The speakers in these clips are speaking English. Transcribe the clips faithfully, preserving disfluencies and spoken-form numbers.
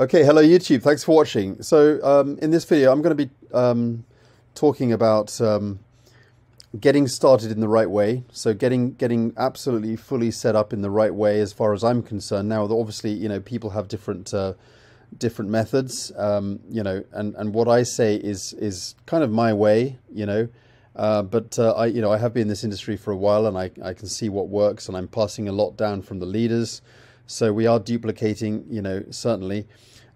Okay, hello YouTube, thanks for watching. So um, in this video I'm going to be um, talking about um, getting started in the right way. So getting getting absolutely fully set up in the right way as far as I'm concerned. Now obviously, you know, people have different uh, different methods, um, you know, and, and what I say is is kind of my way, you know, uh, but uh, I, you know, I have been in this industry for a while and I, I can see what works, and I'm passing a lot down from the leaders. So we are duplicating, you know, certainly.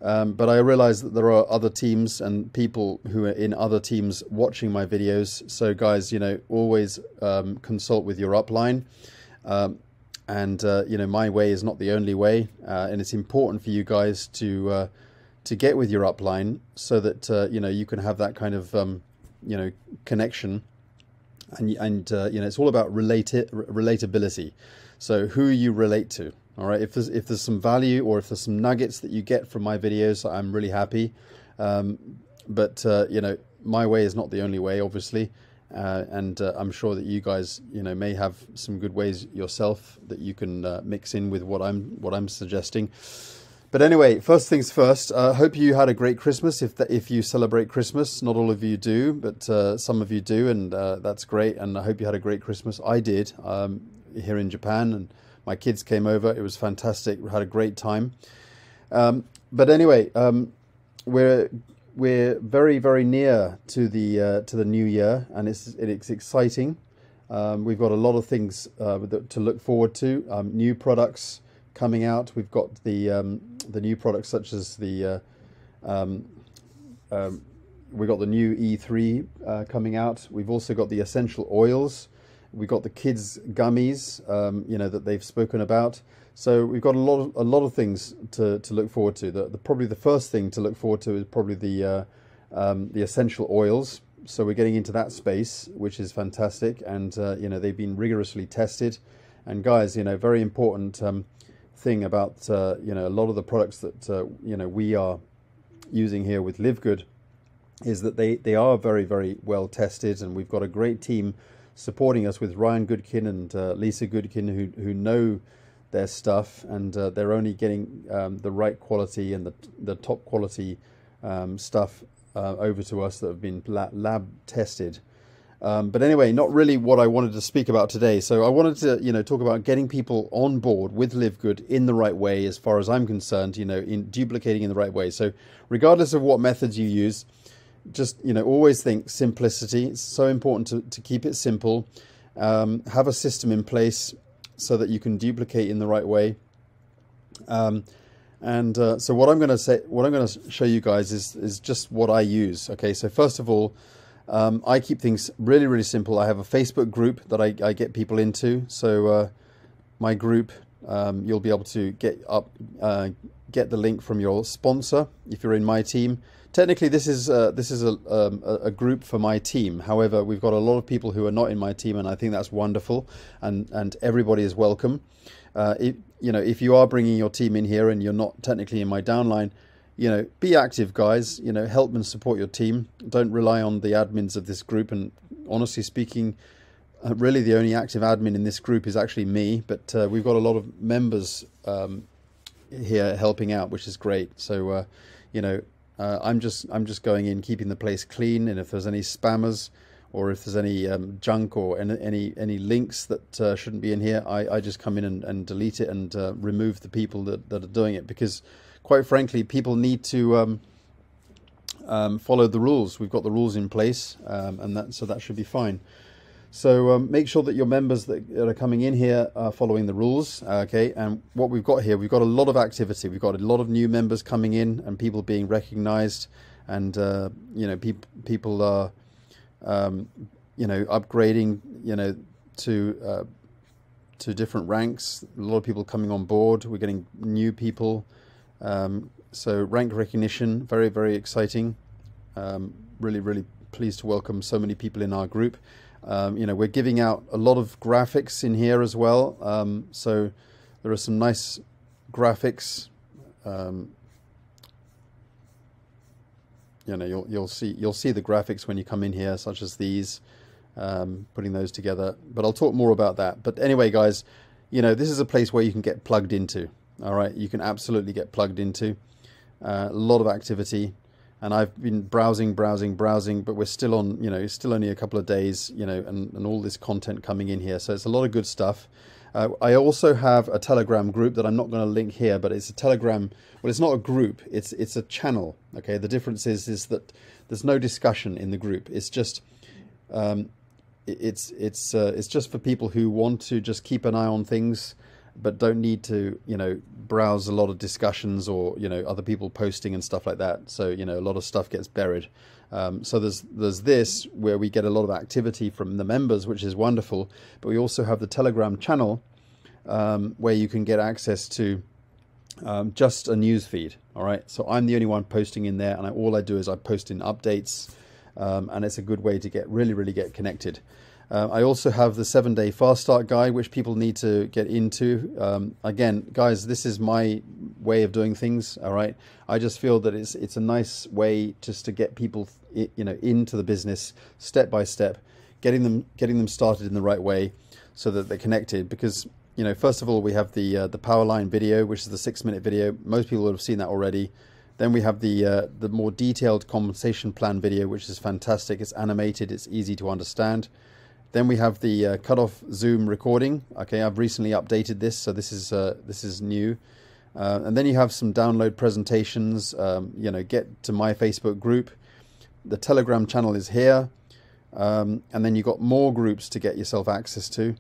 Um, but I realize that there are other teams and people who are in other teams watching my videos. So guys, you know, always um, consult with your upline. Um, and, uh, you know, my way is not the only way. Uh, and it's important for you guys to uh, to get with your upline so that, uh, you know, you can have that kind of, um, you know, connection. And, and uh, you know, it's all about relati- relatability. So who you relate to. All right, if there's, if there's some value or if there's some nuggets that you get from my videos, I'm really happy. Um, but, uh, you know, my way is not the only way, obviously. Uh, and uh, I'm sure that you guys, you know, may have some good ways yourself that you can uh, mix in with what I'm what I'm suggesting. But anyway, first things first, uh, hope you had a great Christmas if, the, if you celebrate Christmas. Not all of you do, but uh, some of you do, and uh, that's great. And I hope you had a great Christmas. I did, um, here in Japan, and my kids came over. It was fantastic. We had a great time. Um, but anyway, um, we're we're very very near to the uh, to the new year, and it's it's exciting. Um, we've got a lot of things uh, to look forward to. Um, new products coming out. We've got the um, the new products such as the uh, um, um, we got the new E three uh, coming out. We've also got the essential oils. We got the kids gummies, um, you know, that they've spoken about. So we've got a lot of a lot of things to to look forward to. The, the probably the first thing to look forward to is probably the uh, um, the essential oils. So we're getting into that space, which is fantastic, and uh, you know, they've been rigorously tested. And guys, you know, very important um, thing about uh, you know, a lot of the products that uh, you know, we are using here with LiveGood is that they they are very very well tested, and we've got a great team supporting us with Ryan Goodkin and uh, Lisa Goodkin, who who know their stuff, and uh, they're only getting um, the right quality and the the top quality um, stuff uh, over to us that have been lab tested. Um, but anyway, not really what I wanted to speak about today. So I wanted to, you know, talk about getting people on board with LiveGood in the right way, as far as I'm concerned, you know, in duplicating in the right way. So regardless of what methods you use, just, you know, always think simplicity. It's so important to, to keep it simple. Um, have a system in place so that you can duplicate in the right way. Um, and uh, so what I'm going to say, what I'm going to show you guys is is just what I use. Okay, so first of all, um, I keep things really, really simple. I have a Facebook group that I, I get people into. So uh, my group, um, you'll be able to get up, uh, get the link from your sponsor if you're in my team. Technically, this is uh, this is a, um, a group for my team. However, we've got a lot of people who are not in my team, and I think that's wonderful. And and everybody is welcome. Uh, it, you know, if you are bringing your team in here and you're not technically in my downline, you know, be active, guys. You know, help and support your team. Don't rely on the admins of this group. And honestly speaking, uh, really the only active admin in this group is actually me. But uh, we've got a lot of members um, here helping out, which is great. So uh, you know. Uh, I'm just I'm just going in, keeping the place clean, and if there's any spammers or if there's any um, junk or any any, any links that uh, shouldn't be in here, I, I just come in and, and delete it and uh, remove the people that, that are doing it, because quite frankly people need to um, um, follow the rules. We've got the rules in place, um, and that so that should be fine. So um, make sure that your members that are coming in here are following the rules, okay? And what we've got here, we've got a lot of activity. We've got a lot of new members coming in and people being recognized, and, uh, you know, pe people are, um, you know, upgrading, you know, to, uh, to different ranks. A lot of people coming on board. We're getting new people. Um, so rank recognition, very, very exciting. Um, really, really pleased to welcome so many people in our group. Um, you know, we're giving out a lot of graphics in here as well. Um, so there are some nice graphics. Um, you know, you'll you'll see you'll see the graphics when you come in here, such as these. Um, putting those together, but I'll talk more about that. But anyway, guys, you know, this is a place where you can get plugged into. All right, you can absolutely get plugged into. uh, a lot of activity. And I've been browsing, browsing, browsing, but we're still on, you know, still only a couple of days, you know, and, and all this content coming in here. So it's a lot of good stuff. Uh, I also have a Telegram group that I'm not going to link here, but it's a Telegram. Well, it's not a group. It's it's a channel. OK, the difference is, is that there's no discussion in the group. It's just um, it's it's uh, it's just for people who want to just keep an eye on things, but don't need to, you know, browse a lot of discussions or, you know, other people posting and stuff like that. So, you know, a lot of stuff gets buried. Um, so there's there's this where we get a lot of activity from the members, which is wonderful. But we also have the Telegram channel um, where you can get access to um, just a news feed. All right. So I'm the only one posting in there. And I, all I do is I post in updates. Um, and it's a good way to get really, really get connected. Uh, I also have the seven-day fast start guide, which people need to get into. Um, again, guys, this is my way of doing things. All right, I just feel that it's it's a nice way just to get people, you know, into the business step by step, getting them getting them started in the right way, so that they're connected. Because, you know, first of all, we have the uh, the Powerline video, which is the six-minute video. Most people would have seen that already. Then we have the uh, the more detailed compensation plan video, which is fantastic. It's animated. It's easy to understand. Then we have the uh, cut-off Zoom recording. Okay, I've recently updated this, so this is uh, this is new. Uh, and then you have some download presentations. Um, you know, get to my Facebook group. The Telegram channel is here, um, and then you've got more groups to get yourself access to,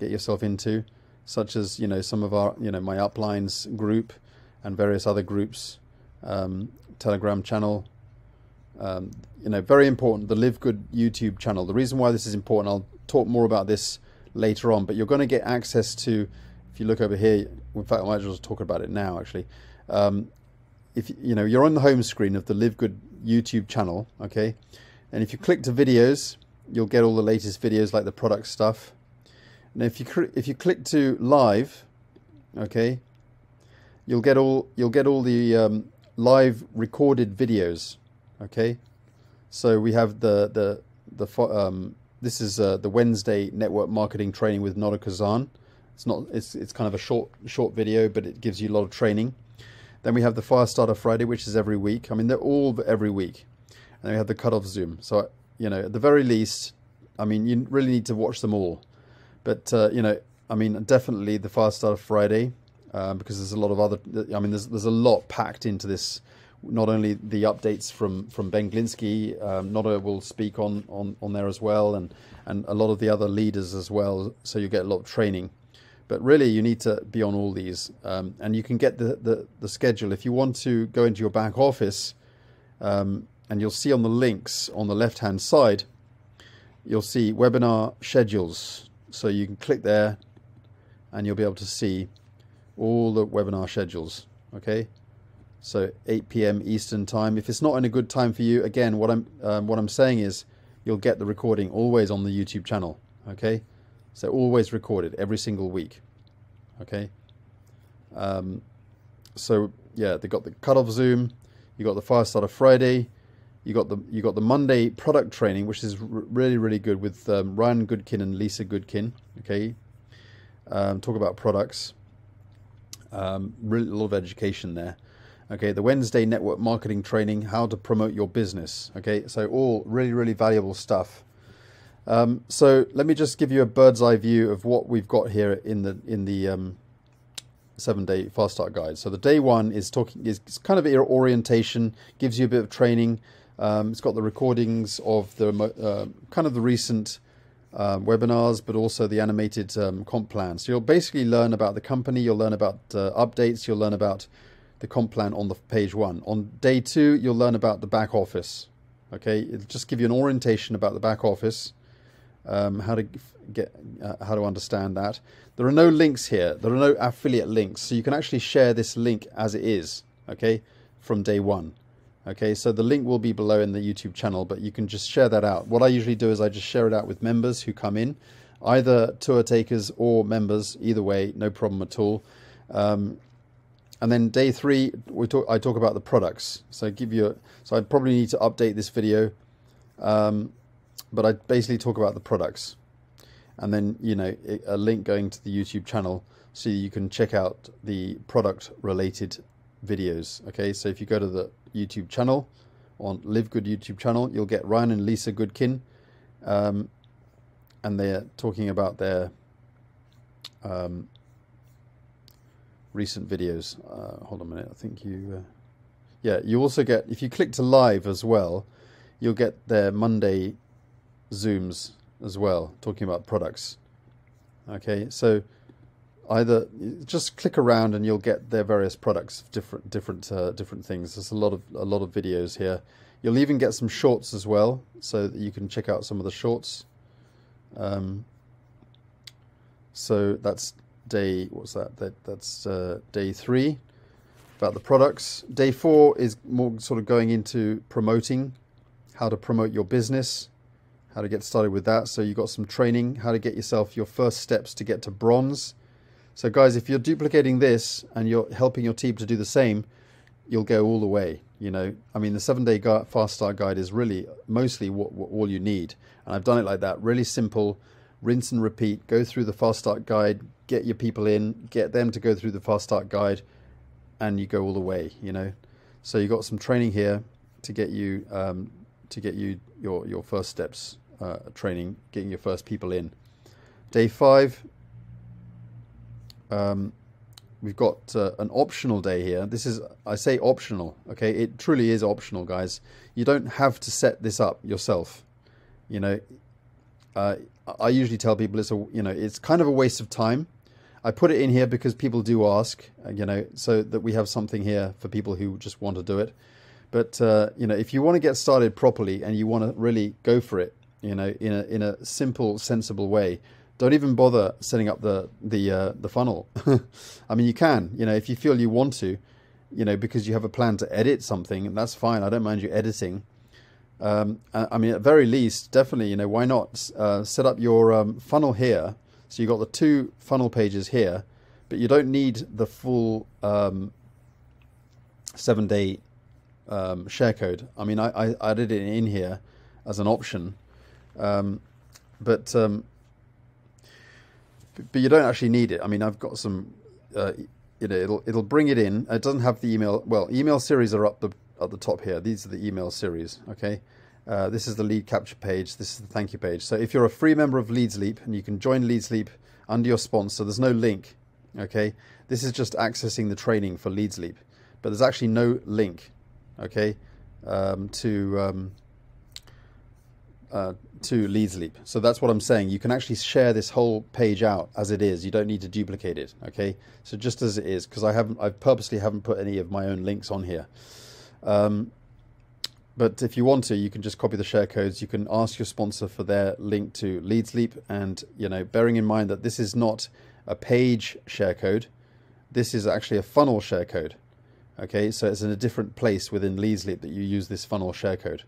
get yourself into, such as, you know, some of our, you know, my uplines group and various other groups, um, Telegram channel. Um, you know, very important, the LiveGood YouTube channel. The reason why this is important, I'll talk more about this later on, but you're going to get access to, if you look over here, in fact, I might as well talk about it now, actually. Um, if, you know, you're on the home screen of the LiveGood YouTube channel, okay? And if you click to videos, you'll get all the latest videos, like the product stuff. And if you, if you click to live, okay, you'll get all, you'll get all the um, live recorded videos. Okay, so we have the the the um, this is uh, the Wednesday network marketing training with Noda Kazan. It's not it's it's kind of a short short video, but it gives you a lot of training. Then we have the Fire Starter Friday, which is every week. I mean, they're all every week, and then we have the Cut Off Zoom. So, you know, at the very least, I mean, you really need to watch them all. But uh, you know, I mean, definitely the Fire Starter Friday, uh, because there's a lot of other. I mean, there's there's a lot packed into this. Not only the updates from from Ben Glinski, um, Noda will speak on, on on there as well, and and a lot of the other leaders as well. So you get a lot of training, but really you need to be on all these, um, and you can get the, the the schedule if you want to go into your back office, um, and you'll see on the links on the left hand side, you'll see webinar schedules. So you can click there, and you'll be able to see all the webinar schedules. Okay. So eight p m Eastern time. If it's not in a good time for you, again, what I'm um, what I'm saying is, you'll get the recording always on the YouTube channel. Okay, so always recorded every single week. Okay, um, so yeah, they got the Cutoff Zoom, you got the Firestarter Friday, you got the you got the Monday product training, which is really really good with um, Ryan Goodkin and Lisa Goodkin. Okay, um, talk about products. Um, really a lot of education there. Okay, the Wednesday network marketing training, how to promote your business. Okay, so all really, really valuable stuff. Um, so let me just give you a bird's eye view of what we've got here in the in the um, seven-day fast start guide. So the day one is talking is kind of your orientation, gives you a bit of training. Um, it's got the recordings of the uh, kind of the recent uh, webinars, but also the animated um, comp plan. So you'll basically learn about the company, you'll learn about uh, updates, you'll learn about the comp plan on the page one. On day two, you'll learn about the back office. Okay, it'll just give you an orientation about the back office, um, how to get, uh, how to understand that. There are no links here. There are no affiliate links, so you can actually share this link as it is. Okay, from day one. Okay, so the link will be below in the YouTube channel, but you can just share that out. What I usually do is I just share it out with members who come in, either tour takers or members. Either way, no problem at all. Um, And then day three, we talk, I talk about the products. So I give you, a, so I probably need to update this video, um, but I basically talk about the products, and then, you know, a link going to the YouTube channel so you can check out the product related videos. Okay, so if you go to the YouTube channel, on LiveGood YouTube channel, you'll get Ryan and Lisa Goodkin, um, and they're talking about their um, recent videos. Uh, hold on a minute, I think you... Uh, yeah, you also get, if you click to live as well, you'll get their Monday Zooms as well, talking about products. Okay, so either just click around and you'll get their various products, different, different, uh, different things. There's a lot of a lot of videos here. You'll even get some shorts as well, so that you can check out some of the shorts. Um, so that's day. What's that? That that's uh, day three, about the products. Day four is more sort of going into promoting, how to promote your business, how to get started with that. So you've got some training, how to get yourself your first steps to get to bronze. So guys, if you're duplicating this and you're helping your team to do the same, you'll go all the way. You know, I mean, the seven-day fast start guide is really mostly what, what all you need. And I've done it like that, really simple, rinse and repeat, go through the fast start guide, get your people in, get them to go through the fast start guide, and you go all the way, you know. So you've got some training here to get you, um, to get you your, your first steps uh, training, getting your first people in. Day five. Um, we've got uh, an optional day here. This is, I say optional, okay? It truly is optional, guys. You don't have to set this up yourself. You know, uh, I usually tell people it's a, you know, it's kind of a waste of time. I put it in here because people do ask, you know, so that we have something here for people who just want to do it. But uh, you know, if you want to get started properly and you want to really go for it, you know, in a in a simple, sensible way, don't even bother setting up the the uh, the funnel. I mean, you can, you know, if you feel you want to, you know, because you have a plan to edit something, and that's fine. I don't mind you editing. Um, I, I mean, at very least, definitely, you know, why not uh, set up your um, funnel here? So you've got the two funnel pages here, but you don't need the full um, seven-day um, share code. I mean, I, I added it in here as an option, um, but. Um, But you don't actually need it. I mean, I've got some. Uh, you know, it'll it'll bring it in. It doesn't have the email. Well, email series are up the at the top here. These are the email series. Okay, uh, this is the lead capture page. This is the thank you page. So if you're a free member of LeadsLeap, and you can join LeadsLeap under your sponsor, there's no link. Okay, this is just accessing the training for LeadsLeap, but there's actually no link. Okay, um, to um, uh, to LeadsLeap. So that's what I'm saying. You can actually share this whole page out as it is. You don't need to duplicate it. Okay, so just as it is, because I haven't, I purposely haven't put any of my own links on here. Um, but if you want to, you can just copy the share codes. You can ask your sponsor for their link to LeadsLeap, and you know, bearing in mind that this is not a page share code, this is actually a funnel share code. Okay, so it's in a different place within LeadsLeap that you use this funnel share code.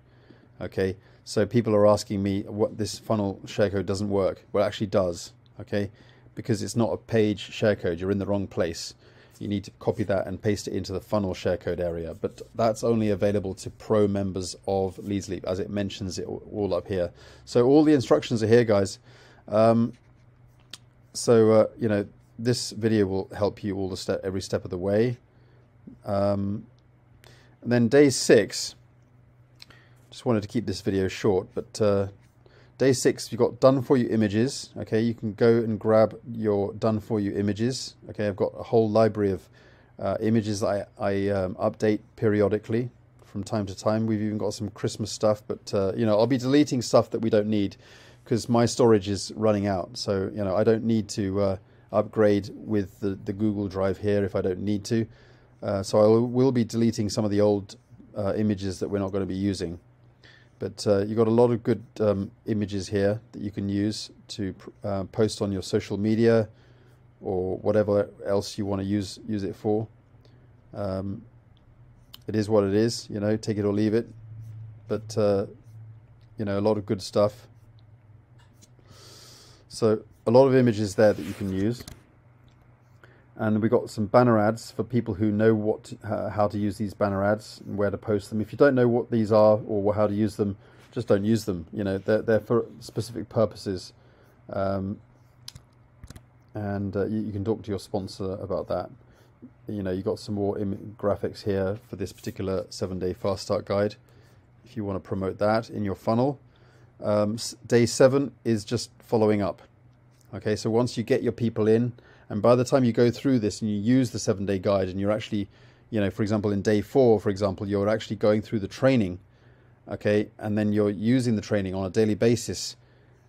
Okay, so people are asking me what this funnel share code doesn't work. Well, it actually does, okay, because it's not a page share code. You're in the wrong place. You need to copy that and paste it into the funnel share code area. But that's only available to pro members of LeadsLeap, as it mentions it all up here. So all the instructions are here, guys. Um, so uh, you know, this video will help you all the step, every step of the way. Um, and then day six. Just wanted to keep this video short, but uh, day six, you've got done for you images. Okay, you can go and grab your done for you images. Okay, I've got a whole library of uh, images that I, I um, update periodically from time to time. We've even got some Christmas stuff, but uh, you know, I'll be deleting stuff that we don't need because my storage is running out. So you know, I don't need to uh, upgrade with the, the Google Drive here if I don't need to. Uh, so I will be deleting some of the old uh, images that we're not going to be using. But uh, you've got a lot of good um, images here that you can use to pr uh, post on your social media or whatever else you want to use use it for. Um, it is what it is, you know, take it or leave it. But, uh, you know, a lot of good stuff. So a lot of images there that you can use. And we've got some banner ads for people who know what to, uh, how to use these banner ads and where to post them. If you don't know what these are or how to use them, just don't use them. You know, they're, they're for specific purposes. Um, and uh, you, you can talk to your sponsor about that. you know, you got some more graphics here for this particular seven-day fast start guide if you want to promote that in your funnel. Um, day seven is just following up. Okay, so once you get your people in, and by the time you go through this and you use the seven-day guide, and you're actually, you know, for example, in day four, for example, you're actually going through the training, okay, and then you're using the training on a daily basis.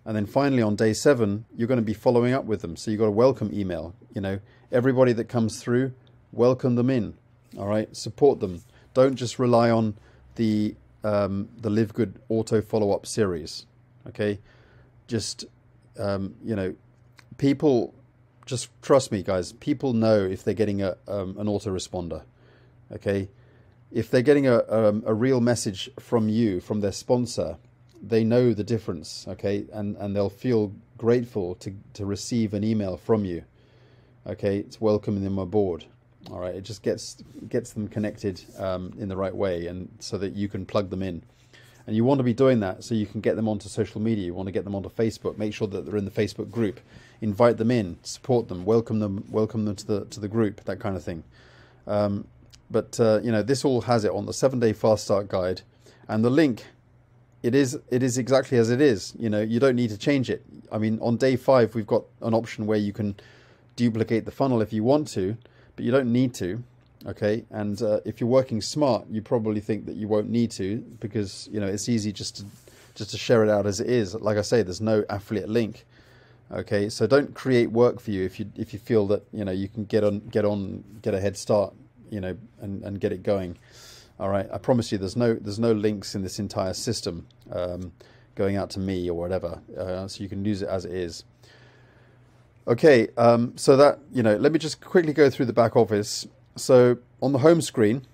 And then finally on day seven, you're going to be following up with them. So you've got a welcome email, you know, everybody that comes through, welcome them in, all right, support them. Don't just rely on the um, the LiveGood auto follow-up series, okay? Just, um, you know, people, just trust me, guys, people know if they're getting a, um, an autoresponder, okay? If they're getting a, um, a real message from you, from their sponsor, they know the difference, okay? And and they'll feel grateful to, to receive an email from you, okay? It's welcoming them aboard, all right? It just gets gets them connected um, in the right way, and so that you can plug them in. And you want to be doing that so you can get them onto social media. You want to get them onto Facebook. Make sure that they're in the Facebook group. Invite them in, support them, welcome them, welcome them to the to the group, that kind of thing. Um, but uh, you know, this all has it on the seven-day fast start guide, and the link. It is it is exactly as it is. You know, you don't need to change it. I mean, on day five, we've got an option where you can duplicate the funnel if you want to, but you don't need to, okay? And uh, if you're working smart, you probably think that you won't need to, because, you know, it's easy just to, just to share it out as it is. Like I say, there's no affiliate link, okay? So don't create work for you if you if you feel that, you know, you can get on, get on, get a head start, you know, and, and get it going. All right, I promise you there's no there's no links in this entire system um, going out to me or whatever, uh, so you can use it as it is. Okay, um, so that, you know, let me just quickly go through the back office. So on the home screen,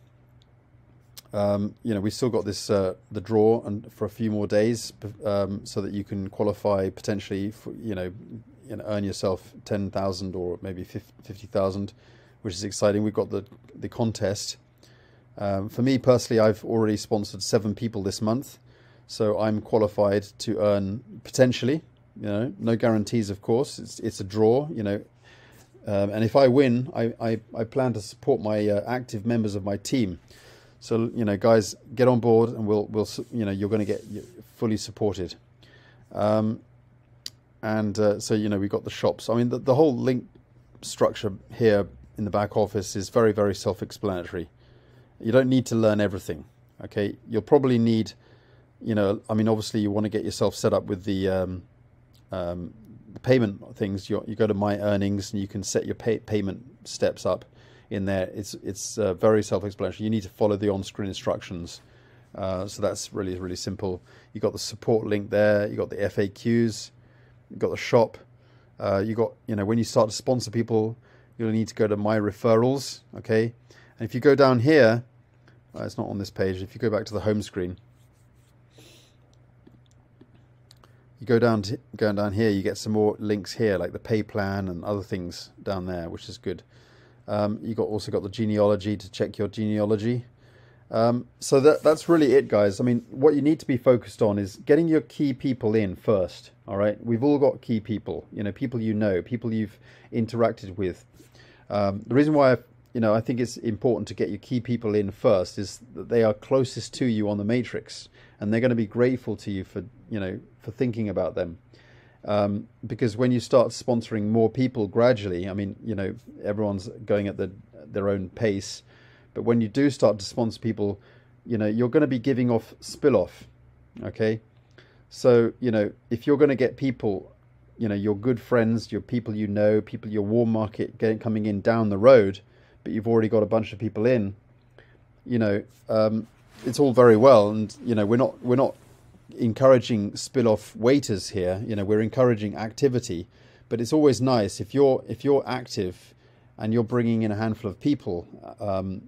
um, you know, we still got this uh, the draw and for a few more days, um, so that you can qualify potentially for, you know, you know, earn yourself ten thousand or maybe fifty thousand, which is exciting. We've got the the contest. Um, for me personally, I've already sponsored seven people this month, so I'm qualified to earn potentially, you know, no guarantees, of course. It's it's a draw, you know, um, and if I win, I, I, I plan to support my uh, active members of my team. So, you know, guys, get on board, and we'll we'll you know, you're going to get fully supported. Um, and uh, so, you know, we've got the shops. I mean, the, the whole link structure here in the back office is very, very self-explanatory. You don't need to learn everything, okay? You'll probably need, you know, I mean, obviously you want to get yourself set up with the, um, um, the payment things. You, you go to My Earnings and you can set your pay, payment steps up in there. It's it's uh, very self-explanatory. You need to follow the on-screen instructions. Uh, so that's really, really simple. You've got the support link there. You've got the F A Qs. You've got the shop. Uh, you got, you know, when you start to sponsor people, you'll need to go to My Referrals, okay? And if you go down here, uh, it's not on this page. If you go back to the home screen, you go down to, going down here, you get some more links here, like the pay plan and other things down there, which is good. Um, you got also got the genealogy to check your genealogy. Um, so that that's really it, guys. I mean, what you need to be focused on is getting your key people in first. All right, we've all got key people, you know, people you know, people you've interacted with. Um, the reason why I've You know, I think it's important to get your key people in first is that they are closest to you on the matrix, and they're going to be grateful to you for, you know, for thinking about them. Um, because when you start sponsoring more people gradually, I mean, you know, everyone's going at the, their own pace. But when you do start to sponsor people, you know, you're going to be giving off spill off. OK, so, you know, if you're going to get people, you know, your good friends, your people, you know, people, your warm market getting coming in down the road, but you've already got a bunch of people in, you know, um, it's all very well. And, you know, we're not, we're not encouraging spill off waiters here. You know, we're encouraging activity, but it's always nice if you're, if you're active and you're bringing in a handful of people, um,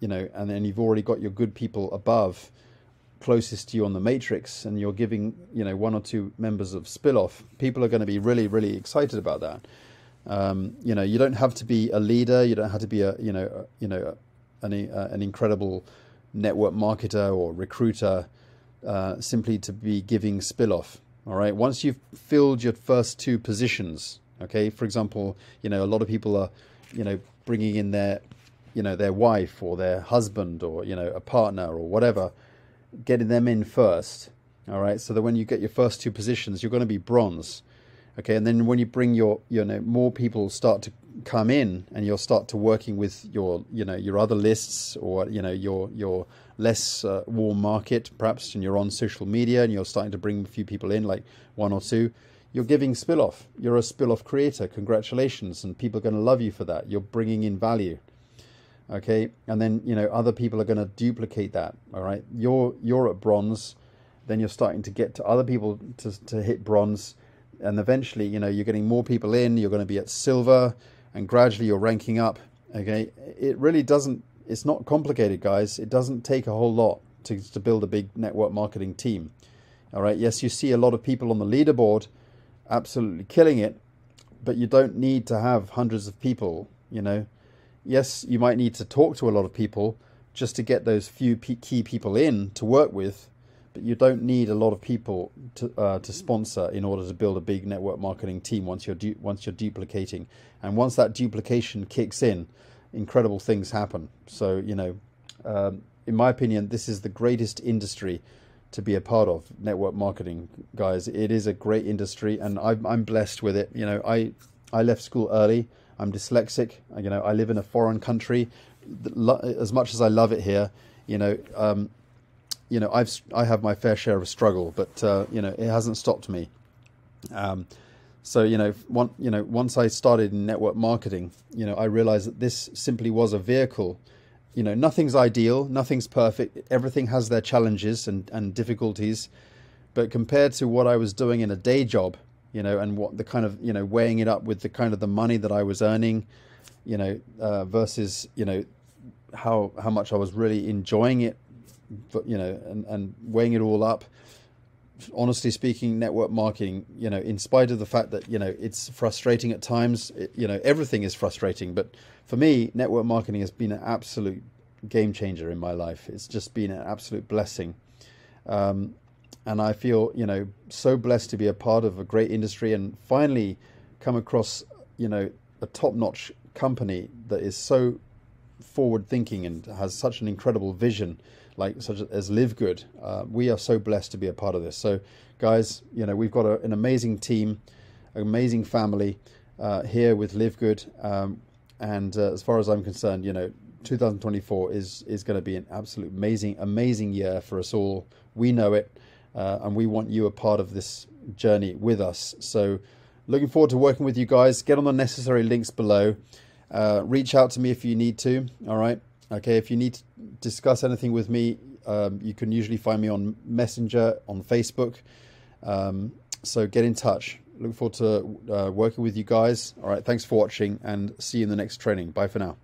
you know, and then you've already got your good people above closest to you on the matrix, and you're giving, you know, one or two members of spill off, people are going to be really, really excited about that. Um, you know, you don't have to be a leader. You don't have to be a, you know, a, you know, an, uh, an incredible network marketer or recruiter, uh, simply to be giving spill off. All right. Once you've filled your first two positions, okay. For example, you know, a lot of people are, you know, bringing in their, you know, their wife or their husband or, you know, a partner or whatever, getting them in first. All right. So that when you get your first two positions, you're going to be bronze. Okay. And then when you bring your, you know, more people start to come in, and you'll start to working with your, you know, your other lists, or, you know, your, your less uh, warm market perhaps, and you're on social media and you're starting to bring a few people in, like one or two, you're giving spill off. You're a spill off creator. Congratulations. And people are going to love you for that. You're bringing in value. Okay. And then, you know, other people are going to duplicate that. All right. You're, you're at bronze. Then you're starting to get to other people to, to hit bronze. And eventually, you know, you're getting more people in, you're going to be at silver, and gradually you're ranking up. Okay. It really doesn't, it's not complicated, guys. It doesn't take a whole lot to, to build a big network marketing team. All right. Yes, you see a lot of people on the leaderboard absolutely killing it, but you don't need to have hundreds of people, you know. Yes, you might need to talk to a lot of people just to get those few key people in to work with, but you don't need a lot of people to uh, to sponsor in order to build a big network marketing team. Once you're du once you're duplicating, and once that duplication kicks in, incredible things happen. So, you know, um, in my opinion, this is the greatest industry to be a part of. Network marketing, guys. It is a great industry, and I'm, I'm blessed with it. You know, I I left school early. I'm dyslexic. You know, I live in a foreign country. As much as I love it here, you know. Um, You know, I've I have my fair share of struggle, but uh, you know, it hasn't stopped me. Um, so you know, one you know, once I started in network marketing, you know, I realized that this simply was a vehicle. You know, nothing's ideal, nothing's perfect. Everything has their challenges and and difficulties, but compared to what I was doing in a day job, you know, and what the kind of you know weighing it up with the kind of the money that I was earning, you know, uh, versus you know how how much I was really enjoying it. But, you know, and, and weighing it all up, honestly speaking, network marketing, you know, in spite of the fact that, you know, it's frustrating at times, it, you know, everything is frustrating. But for me, network marketing has been an absolute game changer in my life. It's just been an absolute blessing. Um, and I feel, you know, so blessed to be a part of a great industry and finally come across, you know, a top-notch company that is so forward thinking and has such an incredible vision, like such as LiveGood. Uh, we are so blessed to be a part of this. So guys, you know, we've got a, an amazing team, an amazing family uh, here with LiveGood. Um, and uh, as far as I'm concerned, you know, two thousand twenty-four is, is going to be an absolute amazing, amazing year for us all. We know it. Uh, and we want you a part of this journey with us. So looking forward to working with you guys. Get on the necessary links below. Uh, reach out to me if you need to. All right. Okay, if you need to discuss anything with me, um, you can usually find me on Messenger, on Facebook. Um, so get in touch. Look forward to uh, working with you guys. All right, thanks for watching, and see you in the next training. Bye for now.